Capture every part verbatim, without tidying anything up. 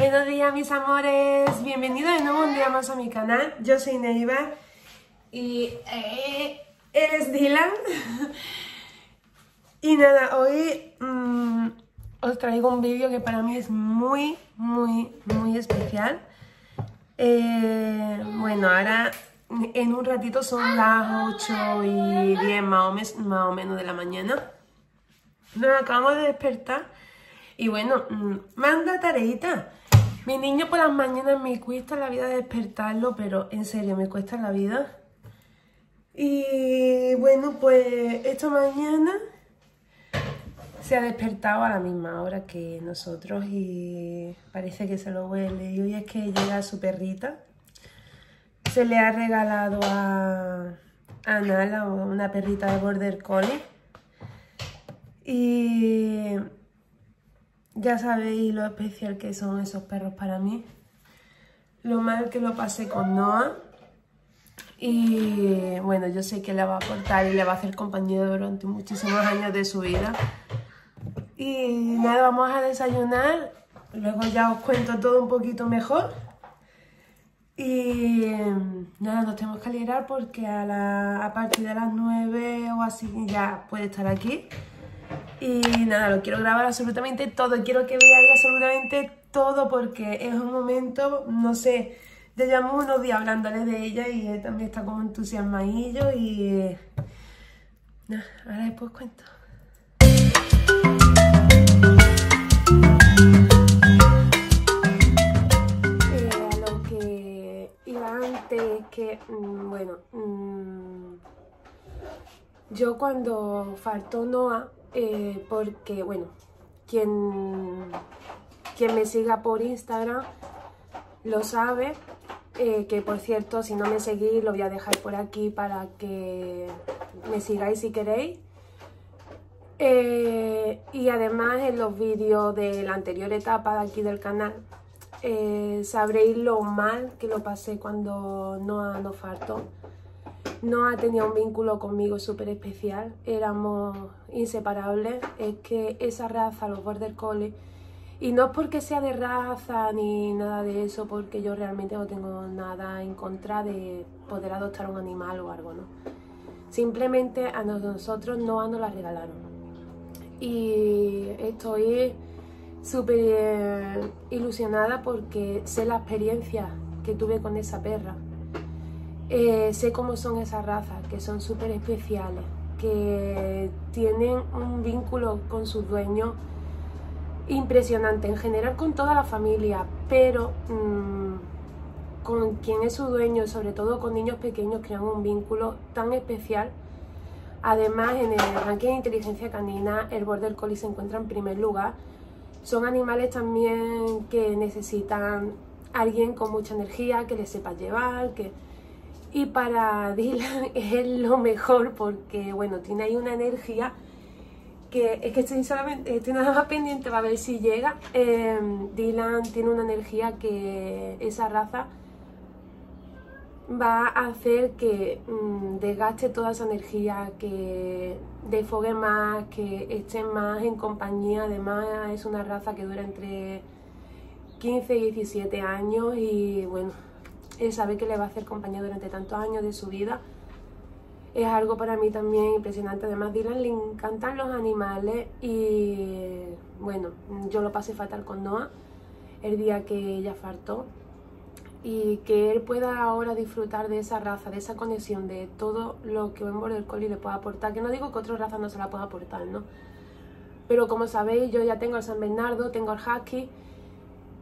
Buenos días, mis amores. Bienvenidos de nuevo un día más a mi canal. Yo soy Neivar y eh, él es Dylan. Y nada, hoy mmm, os traigo un vídeo que para mí es muy, muy, muy especial. Eh, bueno, ahora en un ratito son las ocho y diez más o, mes, más o menos de la mañana. Nos acabamos de despertar y bueno, manda tareita. Mi niño por las mañanas me cuesta la vida despertarlo, pero en serio, me cuesta la vida. Y bueno, pues esta mañana se ha despertado a la misma hora que nosotros y parece que se lo huele. Y hoy es que llega su perrita. Se le ha regalado a, a Nala, una perrita de Border Collie. Y ya sabéis lo especial que son esos perros para mí. Lo mal que lo pasé con Noah. Y bueno, yo sé que le va a aportar y le va a hacer compañía durante muchísimos años de su vida. Y nada, vamos a desayunar. Luego ya os cuento todo un poquito mejor. Y nada, nos tenemos que alegrar porque a, la, a partir de las nueve o así ya puede estar aquí. Y nada, lo quiero grabar absolutamente todo, quiero que veáis absolutamente todo porque es un momento, no sé, ya llevamos unos días hablándole de ella y él también está como entusiasmadillo y nada, ahora después cuento. Eh, a lo que iba antes es que, mmm, bueno, mmm, yo cuando faltó Noah, Eh, porque, bueno, quien, quien me siga por Instagram lo sabe, eh, que por cierto, si no me seguís, lo voy a dejar por aquí para que me sigáis si queréis. Eh, y además en los vídeos de la anterior etapa de aquí del canal, eh, sabréis lo mal que lo pasé cuando Noah nos faltó. Noah tenía un vínculo conmigo súper especial, éramos inseparables. Es que esa raza, los Border Collie, y no es porque sea de raza ni nada de eso, porque yo realmente no tengo nada en contra de poder adoptar un animal o algo, ¿no? Simplemente a nosotros Noah nos la regalaron. Y estoy súper ilusionada porque sé la experiencia que tuve con esa perra. Eh, sé cómo son esas razas, que son súper especiales, que tienen un vínculo con sus dueños impresionante, en general con toda la familia, pero mmm, con quien es su dueño, sobre todo con niños pequeños, crean un vínculo tan especial. Además, en el ranking de inteligencia canina, el Border Collie se encuentra en primer lugar. Son animales también que necesitan a alguien con mucha energía, que les sepa llevar, que... Y para Dylan es lo mejor porque, bueno, tiene ahí una energía que es que estoy, solamente, estoy nada más pendiente para ver si llega. Eh, Dylan tiene una energía que esa raza va a hacer que mmm, desgaste toda esa energía, que desfogue más, que esté más en compañía. Además, es una raza que dura entre quince y diecisiete años y, bueno... Él sabe que le va a hacer compañía durante tantos años de su vida. Es algo para mí también impresionante. Además, a Dylan le encantan los animales y, bueno, yo lo pasé fatal con Noah el día que ella faltó. Y que él pueda ahora disfrutar de esa raza, de esa conexión, de todo lo que un Border Collie le pueda aportar. Que no digo que otra raza no se la pueda aportar, ¿no? Pero como sabéis, yo ya tengo el San Bernardo, tengo el Husky.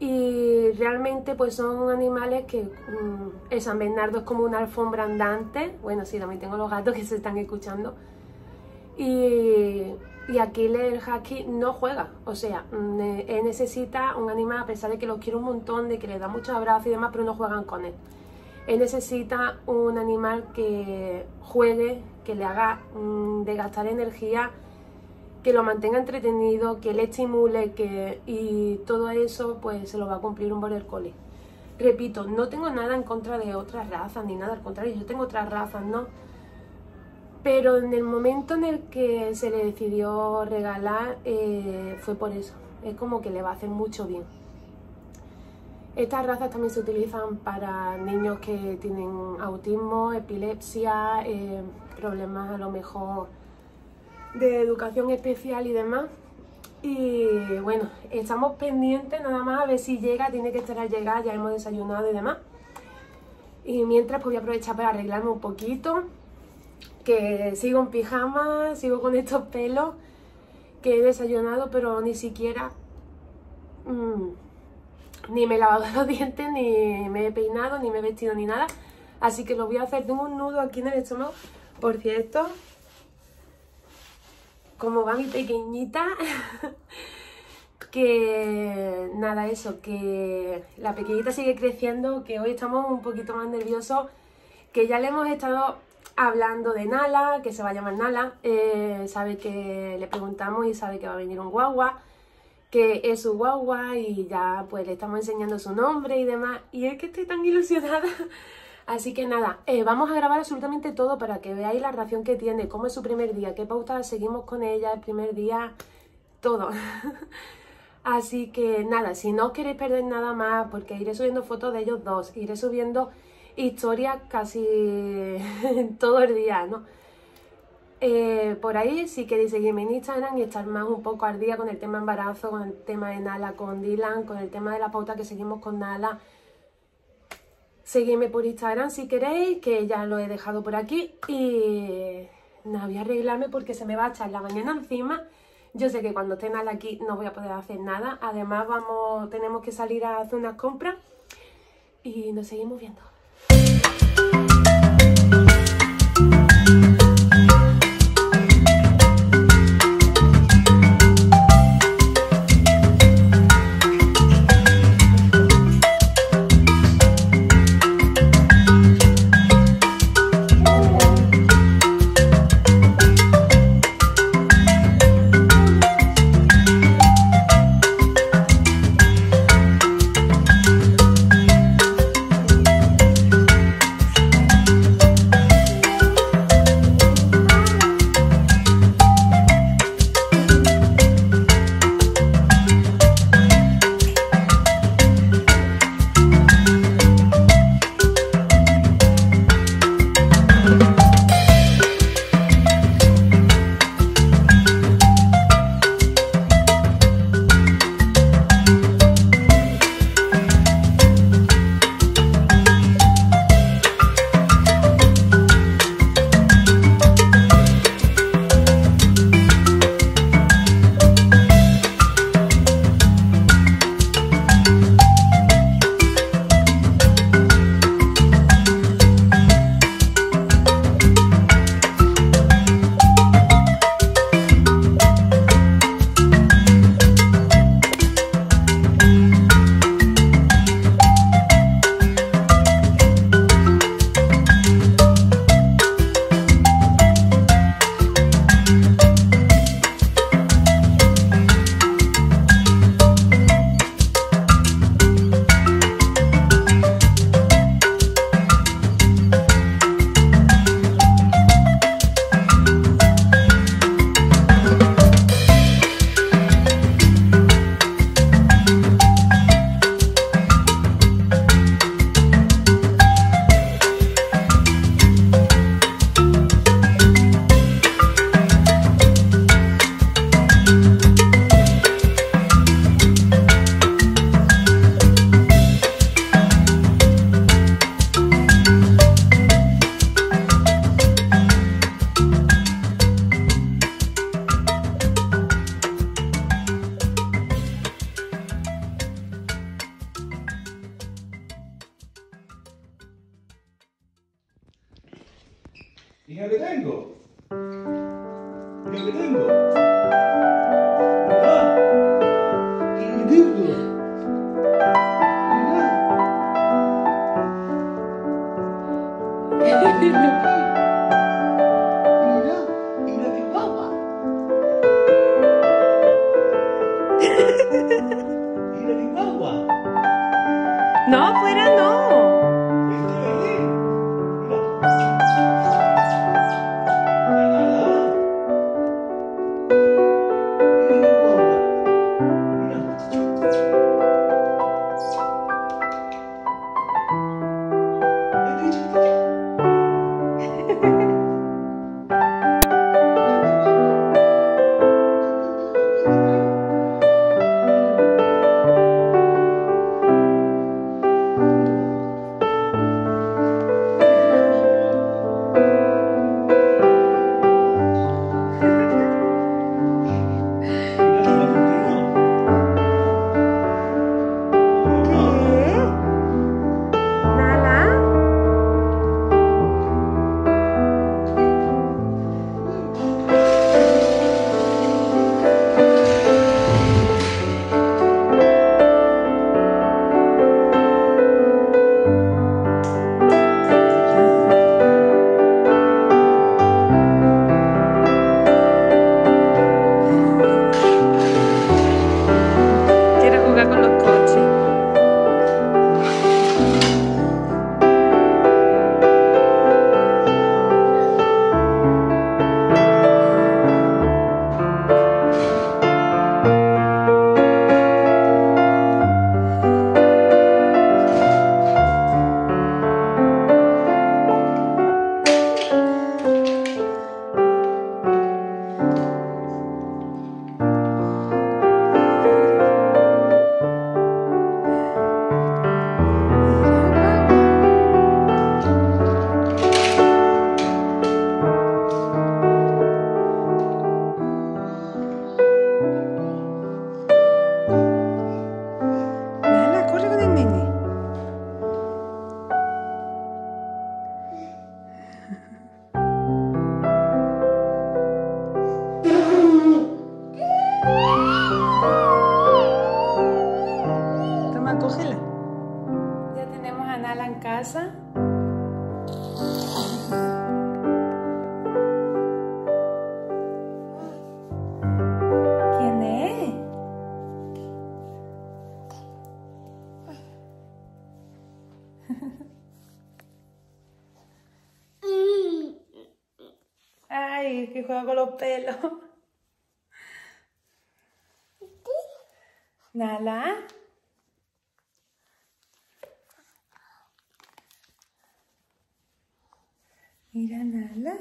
Y realmente pues son animales que um, el San Bernardo es como una alfombra andante. Bueno, sí, también tengo los gatos que se están escuchando. Y, y Aquiles, el Husky, no juega. O sea, ne, él necesita un animal, a pesar de que lo quiere un montón, de que le da muchos abrazos y demás, pero no juegan con él. Él necesita un animal que juegue, que le haga um, desgastar energía, que lo mantenga entretenido, que le estimule, que... y todo eso pues se lo va a cumplir un Border Collie. Repito, no tengo nada en contra de otras razas ni nada, al contrario, yo tengo otras razas, ¿no? Pero en el momento en el que se le decidió regalar, eh, fue por eso. Es como que le va a hacer mucho bien. Estas razas también se utilizan para niños que tienen autismo, epilepsia, eh, problemas a lo mejor de educación especial y demás. Y bueno, estamos pendientes nada más a ver si llega, tiene que estar al llegar, ya hemos desayunado y demás. Y mientras pues voy a aprovechar para arreglarme un poquito, que sigo en pijama, sigo con estos pelos, que he desayunado pero ni siquiera... Mmm, ni me he lavado los dientes, ni me he peinado, ni me he vestido, ni nada. Así que lo voy a hacer. Tengo un nudo aquí en el estómago. Por cierto, como va mi pequeñita, que nada, eso, que la pequeñita sigue creciendo, que hoy estamos un poquito más nerviosos, que ya le hemos estado hablando de Nala, que se va a llamar Nala. Eh, sabe que le preguntamos y sabe que va a venir un guagua, que es su guagua, y ya pues le estamos enseñando su nombre y demás, y es que estoy tan ilusionada. Así que nada, eh, vamos a grabar absolutamente todo para que veáis la ración que tiene, cómo es su primer día, qué pautas seguimos con ella el primer día, todo. Así que nada, si no os queréis perder nada más, porque iré subiendo fotos de ellos dos, iré subiendo historias casi todo el día, ¿no? Eh, por ahí, si queréis seguirme en Instagram y estar más un poco al día con el tema embarazo, con el tema de Nala, con Dylan, con el tema de la pauta que seguimos con Nala, seguidme por Instagram si queréis, que ya lo he dejado por aquí. Y nada, voy a arreglarme porque se me va a echar la mañana encima. Yo sé que cuando esté Nala aquí no voy a poder hacer nada. Además vamos, tenemos que salir a hacer unas compras y nos seguimos viendo. mamá, cógela. Ya tenemos a Nala en casa. ¿Quién es? Ay, es que juega con los pelos. Nala. Mira, Nala.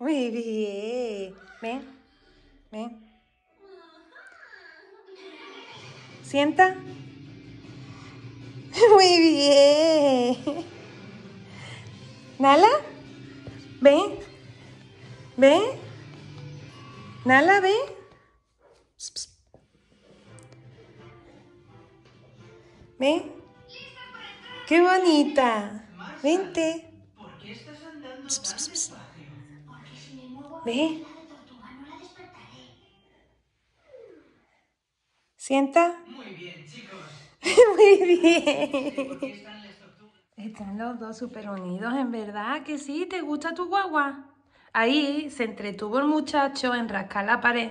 Muy bien. Ven. Ven. Sienta. Muy bien. Nala, ven. Ven. Nala, ven. Pss, pss. Ven. Qué bonita. Vente. ¿Por qué estás andando pss, pss, pss, pss. Ve. Sienta. Muy bien, chicos. Muy bien. Están los dos súper unidos, en verdad que sí. ¿Te gusta tu guagua? Ahí se entretuvo el muchacho en rascar la pared.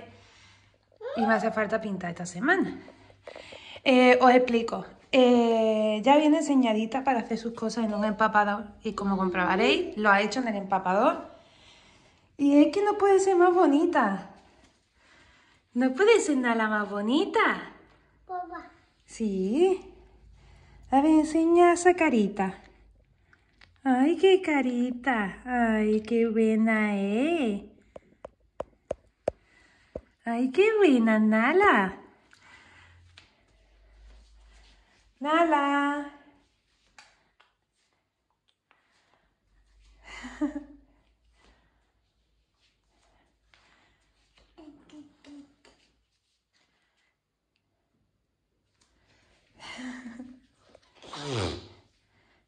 Y me hace falta pintar esta semana. Eh, os explico. Eh, ya viene enseñadita para hacer sus cosas en un empapador. Y como comprobaréis, lo ha hecho en el empapador. Y es que no puede ser más bonita. ¿No puede ser Nala más bonita? Papá. Sí. A ver, enseña esa carita. Ay, qué carita. Ay, qué buena, eh. Ay, qué buena, Nala. Nala.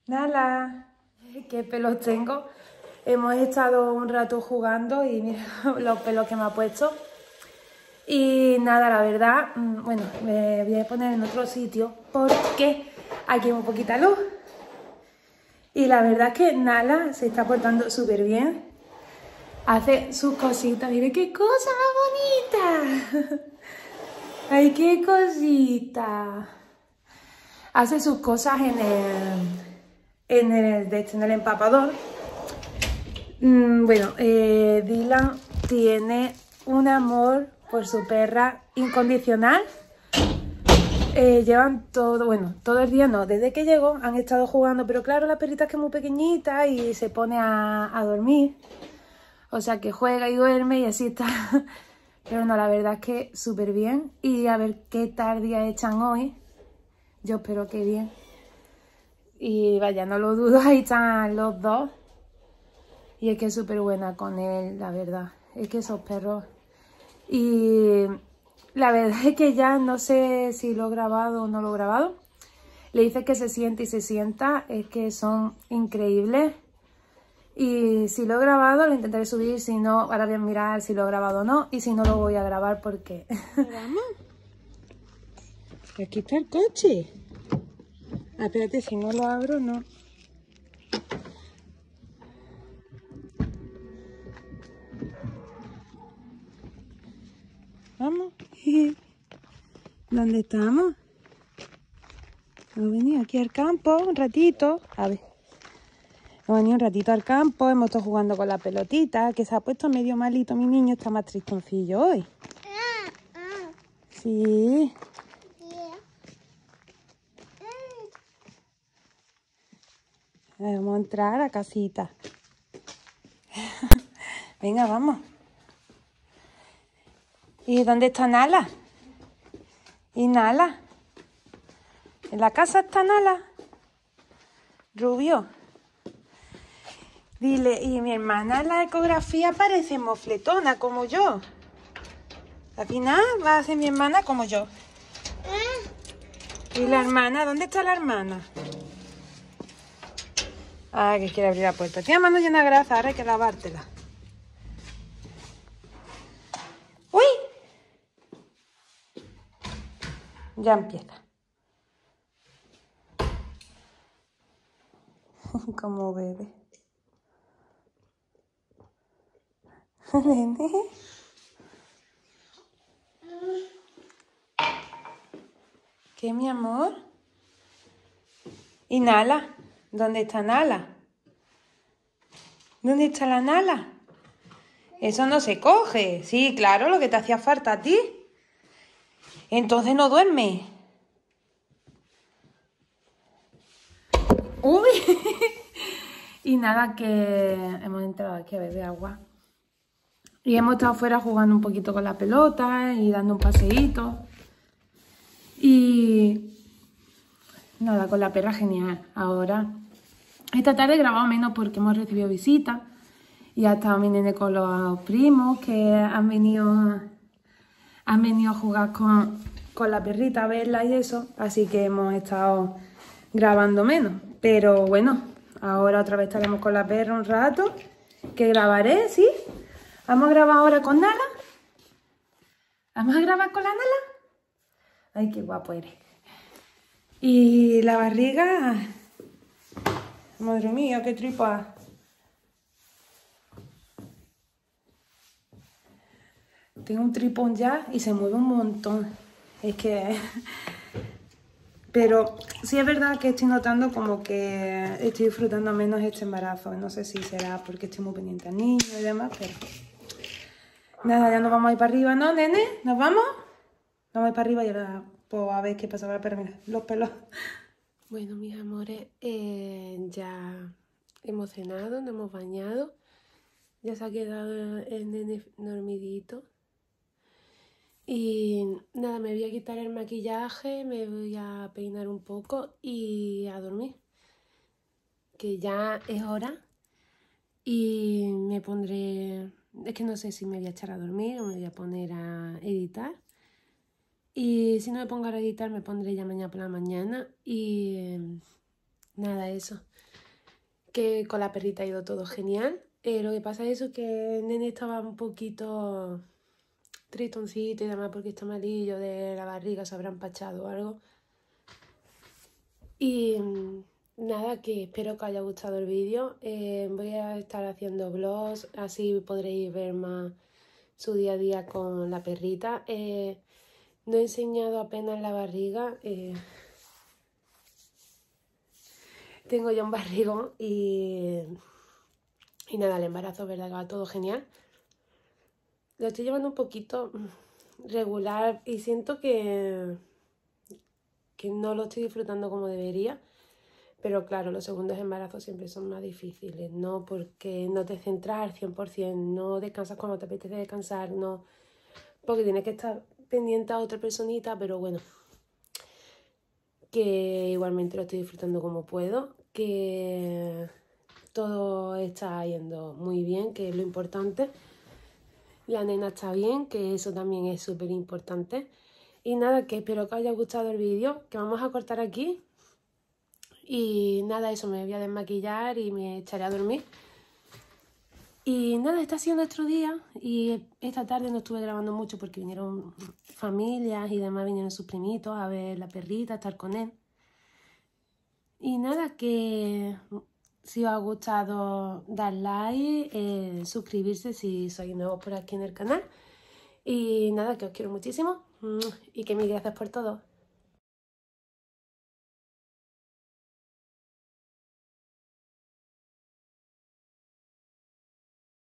Nala, qué pelos tengo. Hemos estado un rato jugando y mira los pelos que me ha puesto. Y nada, la verdad, bueno, me voy a poner en otro sitio porque aquí hay un poquita luz. Y la verdad es que Nala se está portando súper bien. Hace sus cositas. Mire qué cosa más bonita. Ay, qué cosita. Hace sus cosas en el, en el, de hecho, en el empapador. Mm, bueno, eh, Dylan tiene un amor por su perra incondicional. Eh, llevan todo, bueno, todo el día no. Desde que llegó han estado jugando, pero claro, la perrita es que es muy pequeñita y se pone a, a dormir. O sea que juega y duerme y así está. Pero no, la verdad es que súper bien. Y a ver qué tardía echan hoy. Yo espero que bien. Y vaya, no lo dudo, ahí están los dos. Y es que es súper buena con él, la verdad. Es que esos perros. Y la verdad es que ya no sé si lo he grabado o no lo he grabado. Le dices que se siente y se sienta. Es que son increíbles. Y si lo he grabado, lo intentaré subir. Si no, ahora voy a mirar si lo he grabado o no. Y si no, lo voy a grabar porque... ¿Vamos? Aquí está el coche. Ah, espérate, si no lo abro, no. Vamos. ¿Dónde estamos? Hemos venido aquí al campo un ratito. A ver. Hemos venido un ratito al campo. Hemos estado jugando con la pelotita, que se ha puesto medio malito. Mi niño está más tristoncillo hoy. Sí. Vamos a entrar a la casita. Venga, vamos. ¿Y dónde está Nala? ¿Y Nala? ¿En la casa está Nala? Rubio. Dile, y mi hermana en la ecografía parece mofletona, como yo. Al final va a ser mi hermana como yo. ¿Y la hermana? ¿Dónde está la hermana? Ah, que quiere abrir la puerta. Tiene mano llena de grasa, ahora hay que lavártela. ¡Uy! Ya empieza. Como bebé. Nene. ¿Qué, mi amor? ¿Y Nala? ¿Dónde está Nala? ¿Dónde está la Nala? Eso no se coge. Sí, claro, lo que te hacía falta a ti. Entonces no duerme. ¡Uy! Y nada, que hemos entrado aquí a beber agua. Y hemos estado fuera jugando un poquito con la pelota y dando un paseíto. Y... nada, con la perra genial. Ahora, esta tarde he grabado menos porque hemos recibido visitas. Y ha estado mi nene con los primos que han venido, han venido a jugar con, con la perrita, a verla y eso. Así que hemos estado grabando menos. Pero bueno, ahora otra vez estaremos con la perra un rato. Que grabaré, ¿sí? Vamos a grabar ahora con Nala. Vamos a grabar con la Nala. Ay, qué guapo eres. Y la barriga... madre mía, qué tripa. Tengo un tripón ya y se mueve un montón. Es que... pero sí es verdad que estoy notando como que estoy disfrutando menos este embarazo. No sé si será porque estoy muy pendiente al niño y demás, pero... nada, ya nos vamos a ir para arriba, ¿no, nene? ¿Nos vamos? Nos vamos a ir para arriba y ahora... pues a ver qué pasa ahora, pero mira, los pelos. Bueno, mis amores, eh, ya hemos cenado, nos hemos bañado. Ya se ha quedado el nene dormidito. Y nada, me voy a quitar el maquillaje, me voy a peinar un poco y a dormir. Que ya es hora. Y me pondré... es que no sé si me voy a echar a dormir o me voy a poner a editar. Y si no me pongo a editar, me pondré ya mañana por la mañana. Y eh, nada, eso. Que con la perrita ha ido todo genial. Eh, lo que pasa es eso, que el nene estaba un poquito tristoncito y demás porque está malillo de la barriga, se habrá empachado o algo. Y eh, nada, que espero que os haya gustado el vídeo. Eh, voy a estar haciendo vlogs, así podréis ver más su día a día con la perrita. Eh, No he enseñado apenas la barriga. Eh, tengo ya un barrigón y, y nada, el embarazo, verdad, que va todo genial. Lo estoy llevando un poquito regular y siento que, que no lo estoy disfrutando como debería. Pero claro, los segundos embarazos siempre son más difíciles, ¿no? Porque no te centras al cien por cien, no descansas cuando te apetece descansar, no, porque tienes que estar pendiente a otra personita, pero bueno, que igualmente lo estoy disfrutando como puedo, que todo está yendo muy bien, que es lo importante, la nena está bien, que eso también es súper importante. Y nada, que espero que os haya gustado el vídeo, que vamos a cortar aquí. Y nada, eso, me voy a desmaquillar y me echaré a dormir. Y nada, está siendo nuestro día. Y esta tarde no estuve grabando mucho porque vinieron familias y demás, vinieron sus primitos a ver la perrita, a estar con él. Y nada, que si os ha gustado, dar like, eh, suscribirse si sois nuevos por aquí en el canal. Y nada, que os quiero muchísimo y que mil gracias por todo.